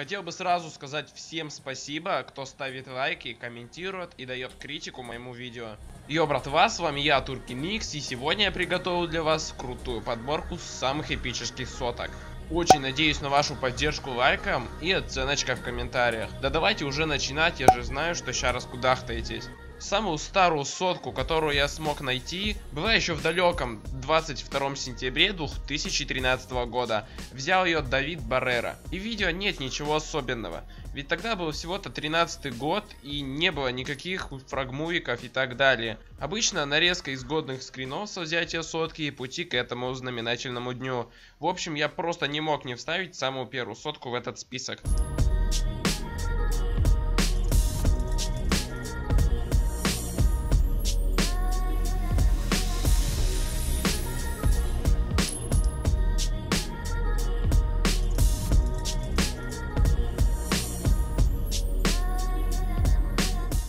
Хотел бы сразу сказать всем спасибо, кто ставит лайки, комментирует и дает критику моему видео. Йо, братва, с вами я, Турки Микс, и сегодня я приготовил для вас крутую подборку самых эпических соток. Очень надеюсь на вашу поддержку лайком и оценочка в комментариях. Да давайте уже начинать, я же знаю, что сейчас раскудахтаетесь. Самую старую сотку, которую я смог найти, была еще в далеком 22 сентября 2013 года. Взял ее Давид Баррера. И в видео нет ничего особенного. Ведь тогда был всего-то 13-й год и не было никаких фрагмувиков и так далее. Обычно нарезка из годных скринов со взятия сотки и пути к этому знаменательному дню. В общем, я просто не мог не вставить самую первую сотку в этот список.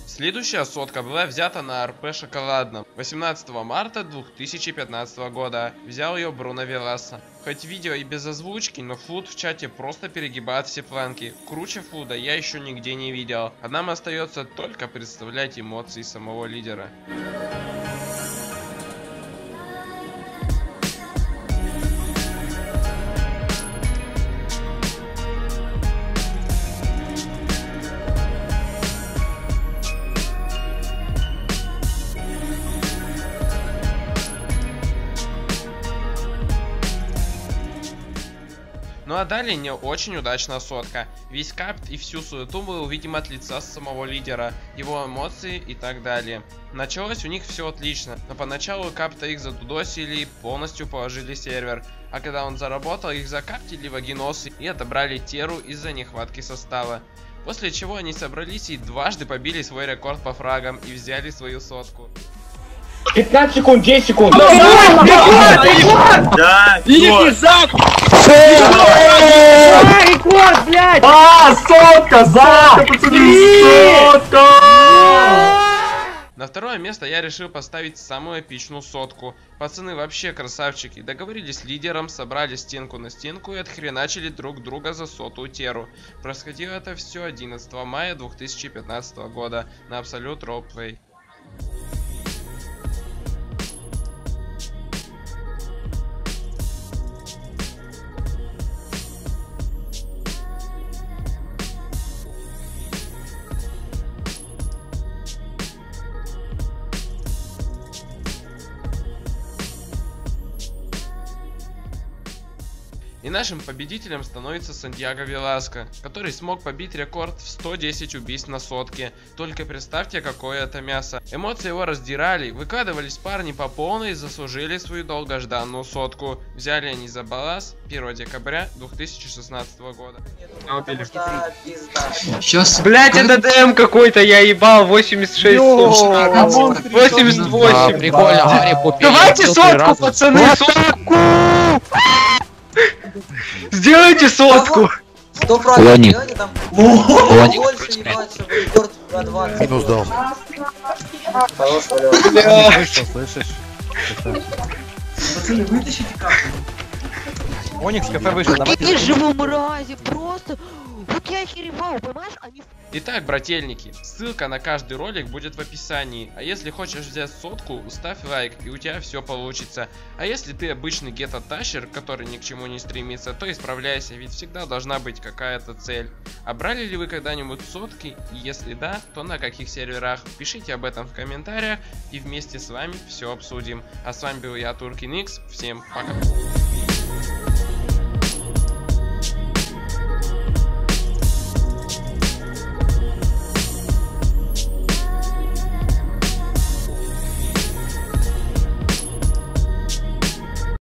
Следующая сотка была взята на РП шоколадном 18 марта 2015 года. Взял ее Бруно Веласа. Хоть видео и без озвучки, но флуд в чате просто перегибает все планки. Круче флуда я еще нигде не видел. А нам остается только представлять эмоции самого лидера. Ну а далее не очень удачная сотка. Весь капт и всю суету был видим от лица самого лидера, его эмоции и так далее. Началось у них все отлично, но поначалу капта их затудосили и полностью положили сервер. А когда он заработал, их закаптили вагиносы и отобрали теру из-за нехватки состава. После чего они собрались и дважды побили свой рекорд по фрагам и взяли свою сотку. 15 секунд, 10 секунд. Да, рекорд, блядь! А, сотка, за! Сотка! На второе место я решил поставить самую эпичную сотку. Пацаны вообще красавчики. Договорились с лидером, собрали стенку на стенку и отхреначили друг друга за сотую теру. Происходило это все 11 мая 2015 года на Абсолют Ролплей. И нашим победителем становится Сантьяго Веласко, который смог побить рекорд в 110 убийств на сотке. Только представьте, какое это мясо. Эмоции его раздирали, выкладывались парни по полной и заслужили свою долгожданную сотку. Взяли они за баллас 1 декабря 2016 года. Сейчас, блять, это ДМ какой-то, я ебал, 86, 88. Прикольно, давайте сотку, пацаны, сотку! Сделайте сотку! 100% делайте там больше, ебать, чтобы рекорд на 20. Минус дал. Хорош, слышишь? Пацаны, вытащите карту. Оникс, кафе вышел. Какие же вы мрази, просто... Итак, брательники, ссылка на каждый ролик будет в описании. А если хочешь взять сотку, ставь лайк, и у тебя все получится. А если ты обычный гетто-тащер, который ни к чему не стремится, то исправляйся, ведь всегда должна быть какая-то цель. А брали ли вы когда-нибудь сотки? И если да, то на каких серверах? Пишите об этом в комментариях, и вместе с вами все обсудим. А с вами был я, Турки Микс, всем пока.